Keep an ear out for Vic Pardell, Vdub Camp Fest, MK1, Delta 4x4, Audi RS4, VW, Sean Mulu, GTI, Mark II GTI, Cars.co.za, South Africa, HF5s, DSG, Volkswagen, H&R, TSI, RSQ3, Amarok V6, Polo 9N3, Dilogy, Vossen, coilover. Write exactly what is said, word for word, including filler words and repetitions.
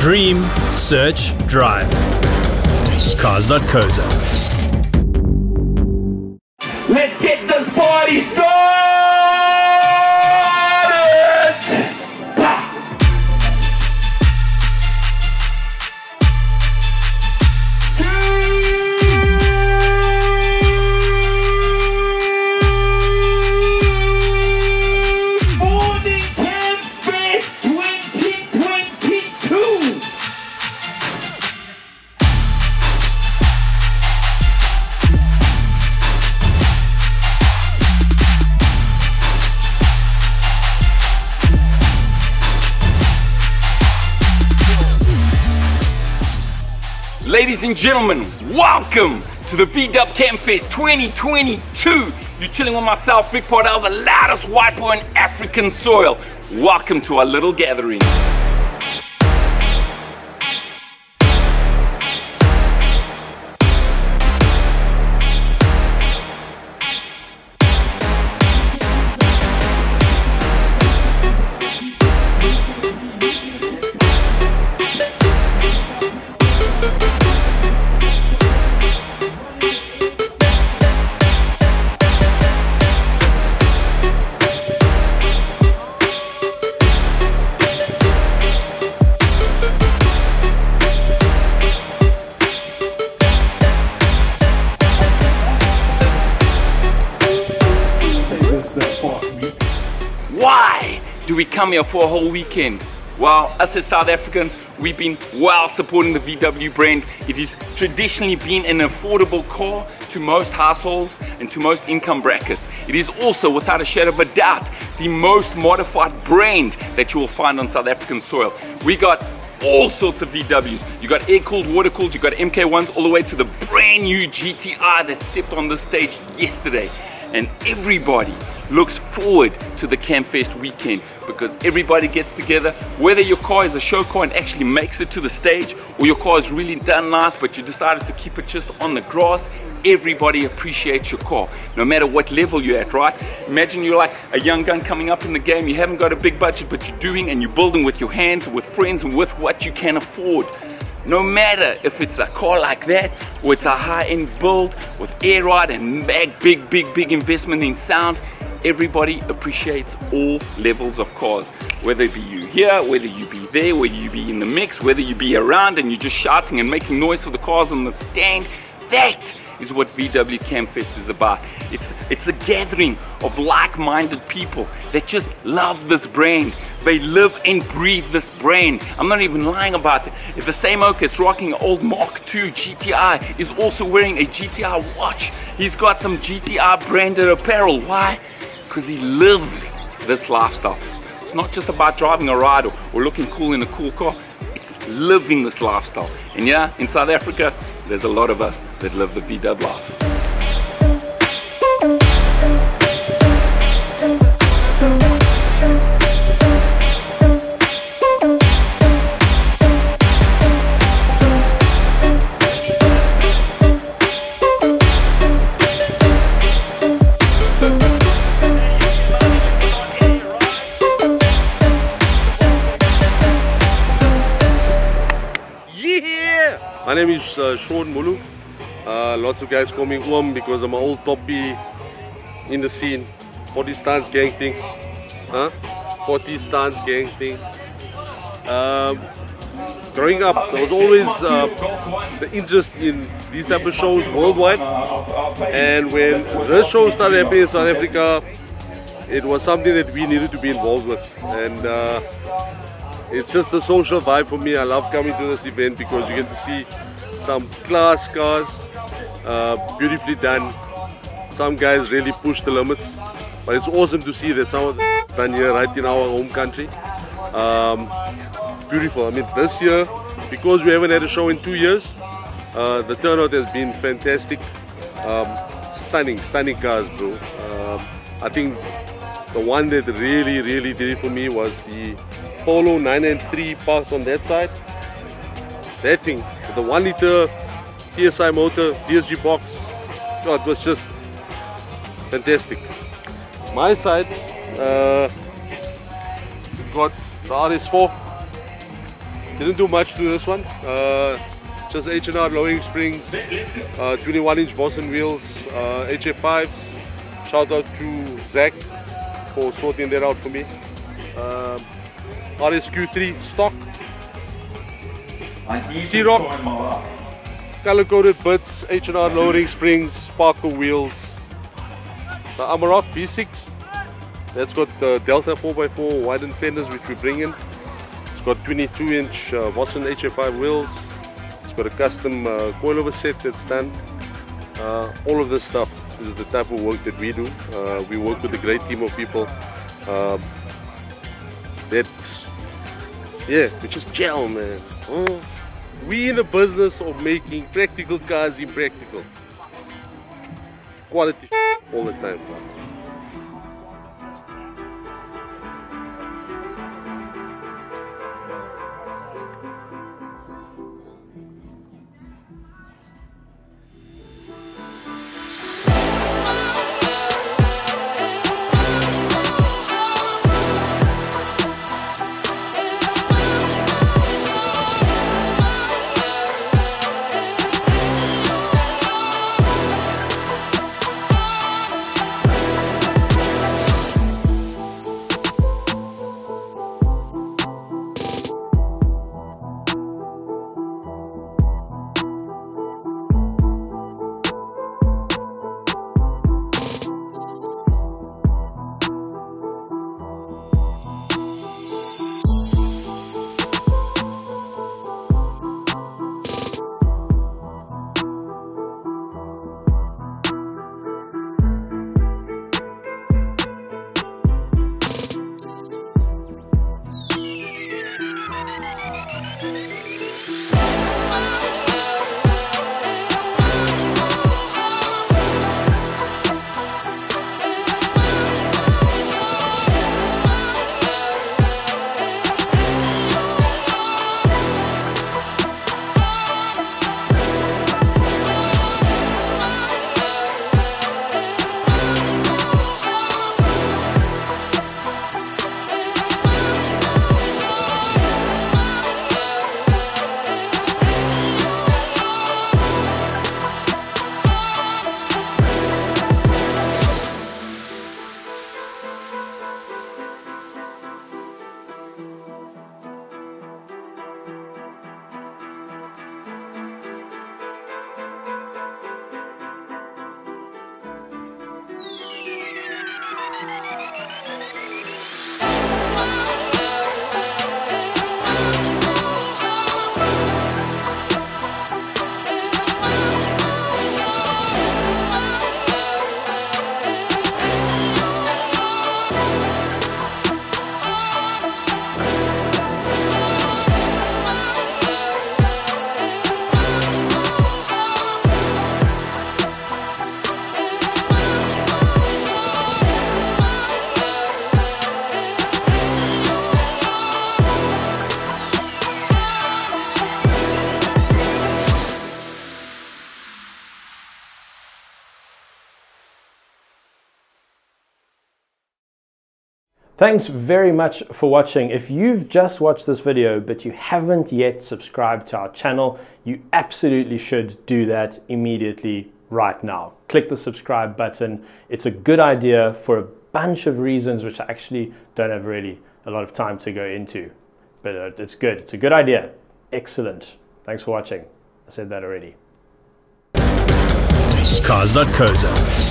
Dream, search, drive. Cars dot co dot za. Let's get this party started! Morning Camp Fest twenty twenty-two! Ladies and gentlemen, welcome to the V-Dub Camp Fest twenty twenty-two. You're chilling with myself, Vic Pardell, the loudest white boy in African soil. Welcome to our little gathering. Why do we come here for a whole weekend? Well, us as South Africans, we've been well supporting the V W brand. It has traditionally been an affordable car to most households and to most income brackets. It is also, without a shadow of a doubt, the most modified brand that you will find on South African soil. We got all sorts of V Ws. You got air-cooled, water-cooled, you got M K ones, all the way to the brand new G T I that stepped on the stage yesterday. And everybody looks forward to the Campfest weekend because everybody gets together, whether your car is a show car and actually makes it to the stage or your car is really done nice but you decided to keep it just on the grass. Everybody appreciates your car, no matter what level you're at, right? Imagine you're like a young gun coming up in the game, you haven't got a big budget but you're doing and you're building with your hands, with friends and with what you can afford. No matter if it's a car like that or it's a high-end build with air ride and big, big, big, big investment in sound, everybody appreciates all levels of cars. Whether it be you here, whether you be there, whether you be in the mix, whether you be around and you're just shouting and making noise for the cars on the stand, that is what V W Campfest is about. It's, it's a gathering of like-minded people that just love this brand. They live and breathe this brand. I'm not even lying about it. If the same oak that's rocking an old Mark two G T I is also wearing a G T I watch, he's got some G T I branded apparel. Why? Because he lives this lifestyle. It's not just about driving a ride or, or looking cool in a cool car. It's living this lifestyle. And yeah, in South Africa, there's a lot of us that love the V W life. My name is uh, Sean Mulu. Uh, lots of guys call me Um because I'm an old toppy in the scene. forty stance gang things. Huh? forty stance gang things. Um, growing up, there was always uh, the interest in these type of shows worldwide. And when this show started happening in South Africa, it was something that we needed to be involved with. And uh, it's just a social vibe for me. I love coming to this event because you get to see some class cars, uh, beautifully done. Some guys really push the limits, but it's awesome to see that some of them is done here right in our home country. Um, beautiful. I mean, this year, because we haven't had a show in two years, uh, the turnout has been fantastic. Um, stunning, stunning cars, bro. Uh, I think the one that really, really did it for me was the Polo nine N three parked on that side. That thing, the one liter T S I motor, D S G box, God, it was just fantastic. My side, uh, got the R S four, Didn't do much to this one. Uh, just H and R lowering springs, uh, twenty-one inch Vossen wheels, uh, H F fives. Shout out to Zach for sorting that out for me. Uh, R S Q three stock, T rock, color-coded bits, H and R lowering springs, sparkle wheels. The Amarok V six, that's got the Delta four by four widened fenders which we bring in. It's got twenty-two inch uh, Vossen H F five wheels. It's got a custom uh, coilover set that's done. Uh, all of this stuff is the type of work that we do. Uh, we work with a great team of people uh, that, yeah, we just gel, man. Oh. We in the business of making practical cars impractical. Quality all the time. Thanks very much for watching. If you've just watched this video but you haven't yet subscribed to our channel, you absolutely should do that immediately right now. Click the subscribe button. It's a good idea for a bunch of reasons which I actually don't have really a lot of time to go into. But it's good. It's a good idea. Excellent. Thanks for watching. I said that already. cars dot co dot za